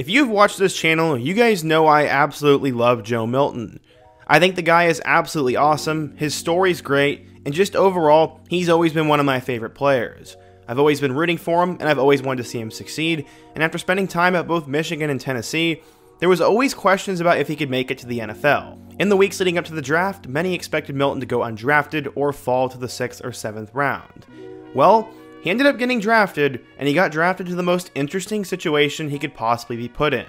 If you've watched this channel, you guys know I absolutely love Joe Milton. I think the guy is absolutely awesome, his story's great, and just overall, he's always been one of my favorite players. I've always been rooting for him, and I've always wanted to see him succeed, and after spending time at both Michigan and Tennessee, there was always questions about if he could make it to the NFL. In the weeks leading up to the draft, many expected Milton to go undrafted or fall to the 6th or 7th round. Well, he ended up getting drafted, and he got drafted to the most interesting situation he could possibly be put in.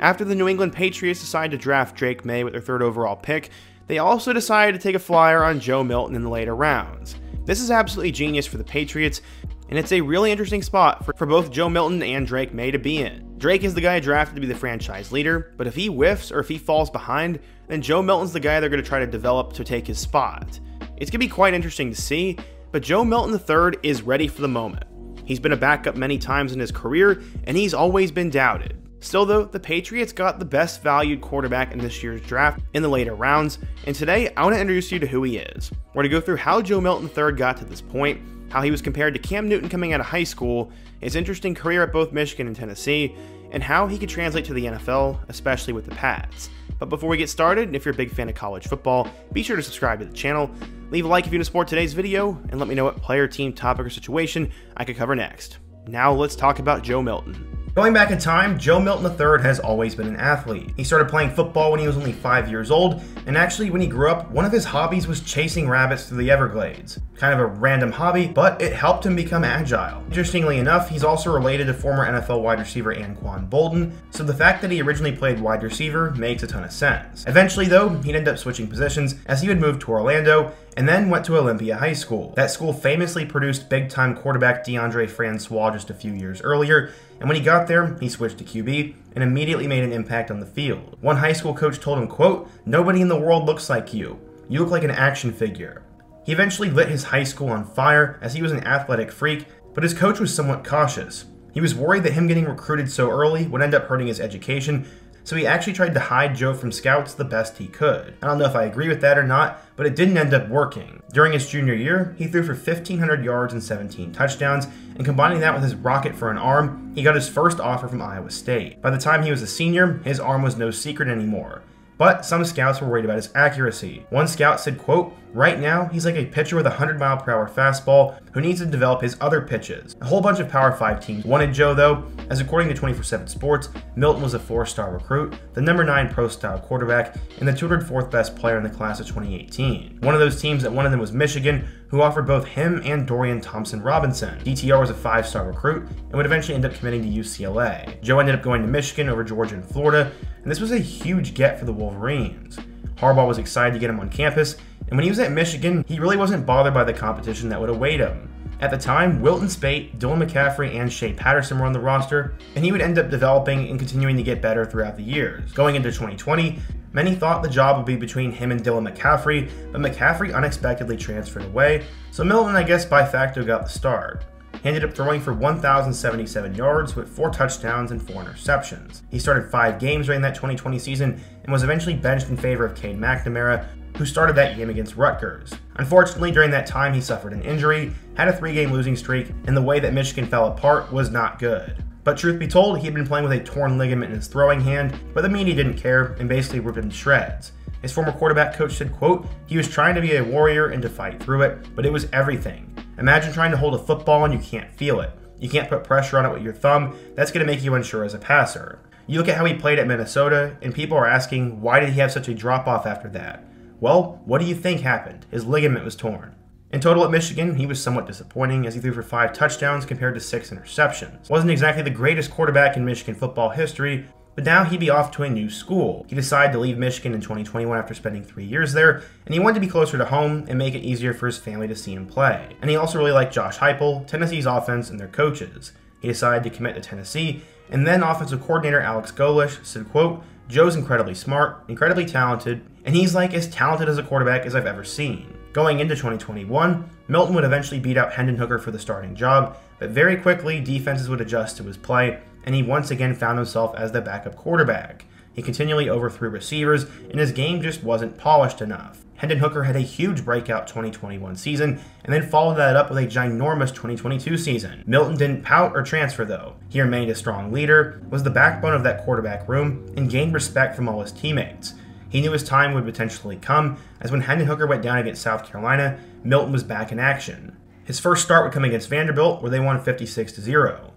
After the New England Patriots decided to draft Drake May with their 3rd overall pick, they also decided to take a flyer on Joe Milton in the later rounds. This is absolutely genius for the Patriots, and it's a really interesting spot for both Joe Milton and Drake May to be in. Drake is the guy drafted to be the franchise leader, but if he whiffs or if he falls behind, then Joe Milton's the guy they're going to try to develop to take his spot. It's going to be quite interesting to see, but Joe Milton III is ready for the moment. He's been a backup many times in his career, and he's always been doubted. Still though, the Patriots got the best valued quarterback in this year's draft in the later rounds, and today I want to introduce you to who he is. We're going to go through how Joe Milton III got to this point, how he was compared to Cam Newton coming out of high school, his interesting career at both Michigan and Tennessee, and how he could translate to the NFL, especially with the Pats. But before we get started, if you're a big fan of college football, be sure to subscribe to the channel, leave a like if you want to support today's video, and let me know what player, team, topic, or situation I could cover next. Now let's talk about Joe Milton. Going back in time, Joe Milton III has always been an athlete. He started playing football when he was only 5 years old, and actually when he grew up, one of his hobbies was chasing rabbits through the Everglades. Kind of a random hobby, but it helped him become agile. Interestingly enough, he's also related to former NFL wide receiver Anquan Bolden, so the fact that he originally played wide receiver makes a ton of sense. Eventually though, he'd end up switching positions as he would move to Orlando, and then went to Olympia High School. That school famously produced big-time quarterback DeAndre Francois just a few years earlier, and when he got there, he switched to QB and immediately made an impact on the field. One high school coach told him, quote, "Nobody in the world looks like you. You look like an action figure." He eventually lit his high school on fire as he was an athletic freak, but his coach was somewhat cautious. He was worried that him getting recruited so early would end up hurting his education, so he actually tried to hide Joe from scouts the best he could. I don't know if I agree with that or not, but it didn't end up working. During his junior year, he threw for 1,500 yards and 17 touchdowns, and combining that with his rocket for an arm, he got his first offer from Iowa State. By the time he was a senior, his arm was no secret anymore, but some scouts were worried about his accuracy. One scout said, quote, "Right now, he's like a pitcher with a 100-mile-per-hour fastball who needs to develop his other pitches." A whole bunch of Power 5 teams wanted Joe though, as according to 24/7 Sports, Milton was a 4-star recruit, the number 9 pro-style quarterback, and the 204th best player in the class of 2018. One of those teams that wanted him was Michigan, who offered both him and Dorian Thompson-Robinson. DTR was a 5-star recruit and would eventually end up committing to UCLA. Joe ended up going to Michigan over Georgia and Florida, and this was a huge get for the Wolverines. Harbaugh was excited to get him on campus, and when he was at Michigan, he really wasn't bothered by the competition that would await him. At the time, Wilton Speight, Dylan McCaffrey, and Shea Patterson were on the roster, and he would end up developing and continuing to get better throughout the years. Going into 2020, many thought the job would be between him and Dylan McCaffrey, but McCaffrey unexpectedly transferred away, so Milton, I guess by facto, got the start. He ended up throwing for 1,077 yards with 4 touchdowns and 4 interceptions. He started 5 games during that 2020 season and was eventually benched in favor of Caden McNamara, who started that game against Rutgers. Unfortunately, during that time he suffered an injury, had a 3-game losing streak, and the way that Michigan fell apart was not good. But truth be told, he had been playing with a torn ligament in his throwing hand, but the media didn't care and basically ripped him to shreds. His former quarterback coach said, quote, "He was trying to be a warrior and to fight through it, but it was everything. Imagine trying to hold a football and you can't feel it. You can't put pressure on it with your thumb. That's going to make you unsure as a passer." You look at how he played at Minnesota, and people are asking, why did he have such a drop-off after that? Well, what do you think happened? His ligament was torn. In total at Michigan, he was somewhat disappointing as he threw for 5 touchdowns compared to 6 interceptions. Wasn't exactly the greatest quarterback in Michigan football history, but now he'd be off to a new school. He decided to leave Michigan in 2021 after spending 3 years there, and he wanted to be closer to home and make it easier for his family to see him play. And he also really liked Josh Heupel, Tennessee's offense, and their coaches. He decided to commit to Tennessee, and then offensive coordinator Alex Golish said, quote, "Joe's incredibly smart, incredibly talented, and he's like as talented as a quarterback as I've ever seen." Going into 2021, Milton would eventually beat out Hendon Hooker for the starting job, but very quickly defenses would adjust to his play, and he once again found himself as the backup quarterback. He continually overthrew receivers, and his game just wasn't polished enough. Hendon Hooker had a huge breakout 2021 season, and then followed that up with a ginormous 2022 season. Milton didn't pout or transfer though. He remained a strong leader, was the backbone of that quarterback room, and gained respect from all his teammates. He knew his time would potentially come, as when Hendon Hooker went down against South Carolina, Milton was back in action. His first start would come against Vanderbilt, where they won 56-0.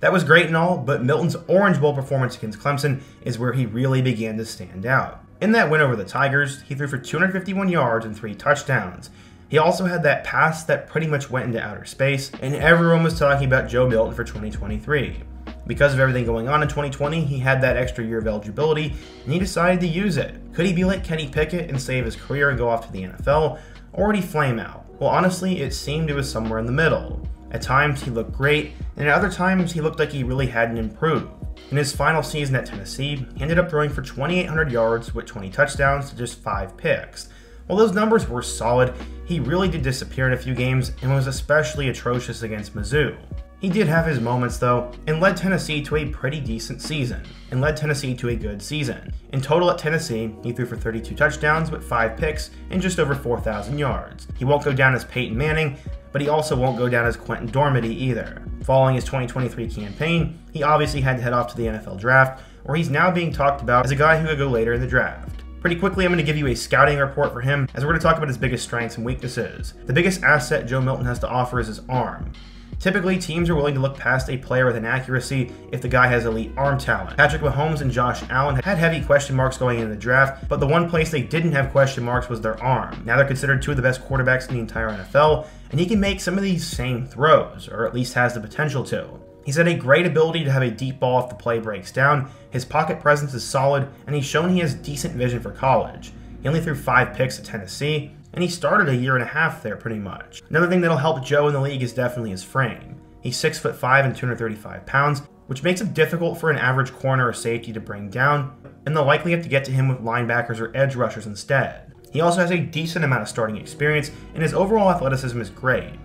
That was great and all, but Milton's Orange Bowl performance against Clemson is where he really began to stand out. In that win over the Tigers, he threw for 251 yards and 3 touchdowns. He also had that pass that pretty much went into outer space, and everyone was talking about Joe Milton for 2023. Because of everything going on in 2020, he had that extra year of eligibility, and he decided to use it. Could he be like Kenny Pickett and save his career and go off to the NFL, or would he flame out? Well, honestly, it seemed it was somewhere in the middle. At times, he looked great, and at other times, he looked like he really hadn't improved. In his final season at Tennessee, he ended up throwing for 2,800 yards with 20 touchdowns to just 5 picks. While those numbers were solid, he really did disappear in a few games and was especially atrocious against Mizzou. He did have his moments though, and led Tennessee to a pretty decent season, and led Tennessee to a good season. In total at Tennessee, he threw for 32 touchdowns with 5 picks and just over 4,000 yards. He won't go down as Peyton Manning, but he also won't go down as Quentin Dormady either. Following his 2023 campaign, he obviously had to head off to the NFL draft, where he's now being talked about as a guy who could go later in the draft. Pretty quickly, I'm going to give you a scouting report for him, as we're going to talk about his biggest strengths and weaknesses. The biggest asset Joe Milton has to offer is his arm. Typically, teams are willing to look past a player with inaccuracy if the guy has elite arm talent. Patrick Mahomes and Josh Allen had heavy question marks going into the draft, but the one place they didn't have question marks was their arm. Now they're considered two of the best quarterbacks in the entire NFL, and he can make some of these same throws, or at least has the potential to. He's had a great ability to have a deep ball if the play breaks down, his pocket presence is solid, and he's shown he has decent vision for college. He only threw 5 picks at Tennessee, and he started a year and a half there pretty much. Another thing that'll help Joe in the league is definitely his frame. He's 6'5" and 235 pounds, which makes him difficult for an average corner or safety to bring down, and they'll likely have to get to him with linebackers or edge rushers instead. He also has a decent amount of starting experience, and his overall athleticism is great.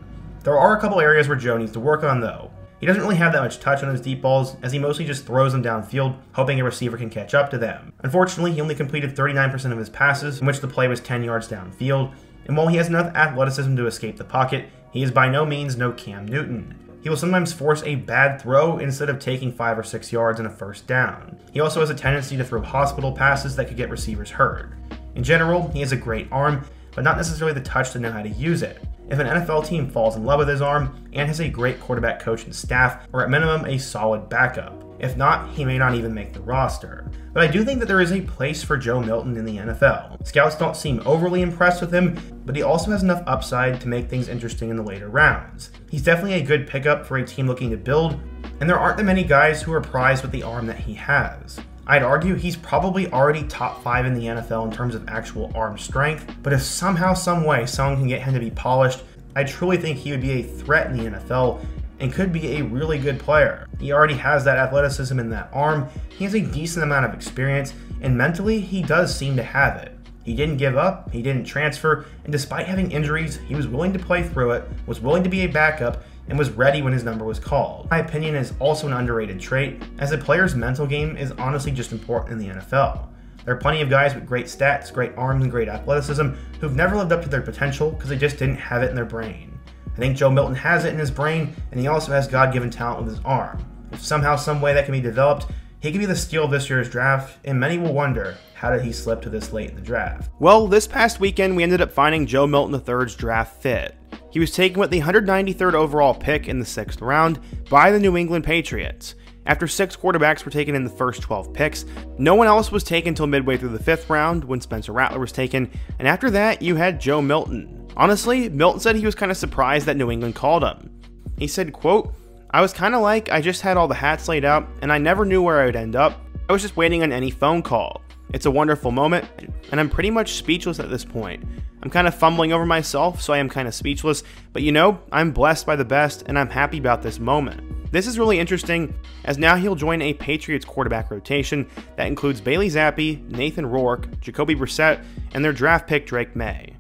There are a couple areas where Joe needs to work on though. He doesn't really have that much touch on his deep balls, as he mostly just throws them downfield, hoping a receiver can catch up to them. Unfortunately, he only completed 39% of his passes, in which the play was 10 yards downfield, and while he has enough athleticism to escape the pocket, he is by no means no Cam Newton. He will sometimes force a bad throw instead of taking 5 or 6 yards in a first down. He also has a tendency to throw hospital passes that could get receivers hurt. In general, he has a great arm, but not necessarily the touch to know how to use it. If an NFL team falls in love with his arm and has a great quarterback coach and staff, or at minimum a solid backup. If not, he may not even make the roster. But I do think that there is a place for Joe Milton in the NFL. Scouts don't seem overly impressed with him, but he also has enough upside to make things interesting in the later rounds. He's definitely a good pickup for a team looking to build, and there aren't that many guys who are prized with the arm that he has. I'd argue he's probably already top 5 in the NFL in terms of actual arm strength, but if somehow, someway, someone can get him to be polished, I truly think he would be a threat in the NFL and could be a really good player. He already has that athleticism and that arm, he has a decent amount of experience, and mentally he does seem to have it. He didn't give up, he didn't transfer, and despite having injuries, he was willing to play through it, was willing to be a backup, and was ready when his number was called. My opinion is also an underrated trait, as a player's mental game is honestly just important in the NFL. There are plenty of guys with great stats, great arms, and great athleticism who've never lived up to their potential because they just didn't have it in their brain. I think Joe Milton has it in his brain, and he also has God-given talent with his arm. If somehow, some way that can be developed, he could be the steal of this year's draft, and many will wonder, how did he slip to this late in the draft? Well, this past weekend, we ended up finding Joe Milton III's draft fit. He was taken with the 193rd overall pick in the 6th round by the New England Patriots. After 6 quarterbacks were taken in the first 12 picks, no one else was taken until midway through the 5th round when Spencer Rattler was taken, and after that, you had Joe Milton. Honestly, Milton said he was kind of surprised that New England called him. He said, quote, "I was kind of like, I just had all the hats laid out, and I never knew where I would end up. I was just waiting on any phone call. It's a wonderful moment, and I'm pretty much speechless at this point. I'm kind of fumbling over myself, so I am kind of speechless, but you know, I'm blessed by the best, and I'm happy about this moment." This is really interesting, as now he'll join a Patriots quarterback rotation that includes Bailey Zappi, Nathan Rourke, Jacoby Brissett, and their draft pick Drake May.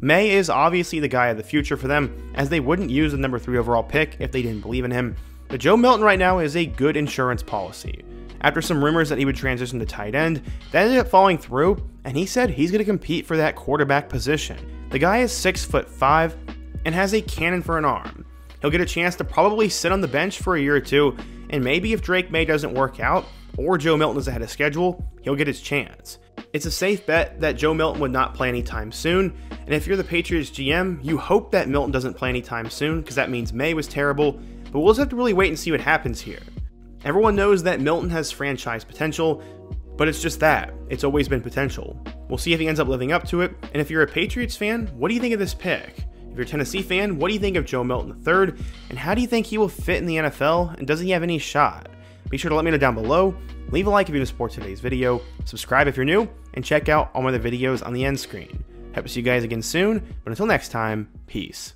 May is obviously the guy of the future for them, as they wouldn't use the number 3 overall pick if they didn't believe in him, but Joe Milton right now is a good insurance policy. after some rumors that he would transition to tight end. That ended up falling through, and he said he's going to compete for that quarterback position. The guy is 6'5" and has a cannon for an arm. He'll get a chance to probably sit on the bench for a year or two, and maybe if Drake May doesn't work out, or Joe Milton is ahead of schedule, he'll get his chance. It's a safe bet that Joe Milton would not play anytime soon, and if you're the Patriots GM, you hope that Milton doesn't play anytime soon, because that means May was terrible, but we'll just have to really wait and see what happens here. Everyone knows that Milton has franchise potential, but it's just that, it's always been potential. We'll see if he ends up living up to it, and if you're a Patriots fan, what do you think of this pick? If you're a Tennessee fan, what do you think of Joe Milton III, and how do you think he will fit in the NFL, and does he have any shot? Be sure to let me know down below, leave a like if you support today's video, subscribe if you're new, and check out all my other videos on the end screen. Hope to see you guys again soon, but until next time, peace.